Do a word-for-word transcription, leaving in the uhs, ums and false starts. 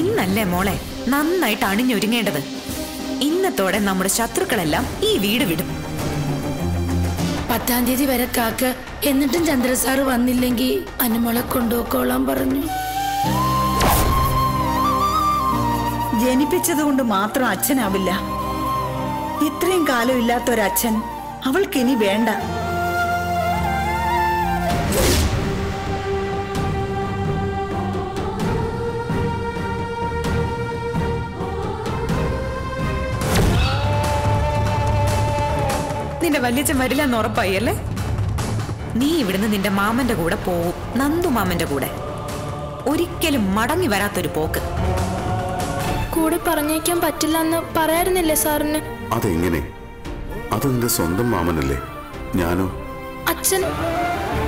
ഇന്നല്ലേ മോളെ നന്നായിട്ട് അണിഞ്ഞൊരുങ്ങേണ്ടത്. ഇന്നത്തോടെ നമ്മുടെ ശത്രുക്കളെല്ലാം ഈ വീട് വിടും. പത്താം തീയതി വരെ കാക്ക എന്നിട്ടും ചന്ദ്രസാറ് വന്നില്ലെങ്കിൽ അനുമോളെ കൊണ്ടുപോക്കോളാൻ പറഞ്ഞു. ജനിപ്പിച്ചത് കൊണ്ട് മാത്രം അച്ഛനാവില്ല. ഇത്രയും കാലം ഇല്ലാത്തൊരച്ഛൻ അവൾക്കിനി വേണ്ട. നിന്റെ വല്യച്ഛൻ വരില്ല എന്ന് ഉറപ്പായി അല്ലേ? നീ ഇവിടുന്ന് നിന്റെ മാമന്റെ കൂടെ പോവും, നന്ദു മാമന്റെ കൂടെ. ഒരിക്കലും മടങ്ങി വരാത്തൊരു പോക്ക്. കൂടെ പറഞ്ഞേക്കാൻ പറ്റില്ല എന്ന് പറയാറുന്നില്ലേ സാറിന്? അതെങ്ങനെ? അത് നിന്റെ സ്വന്തം മാമനല്ലേ? ഞാനോ അച്ഛൻ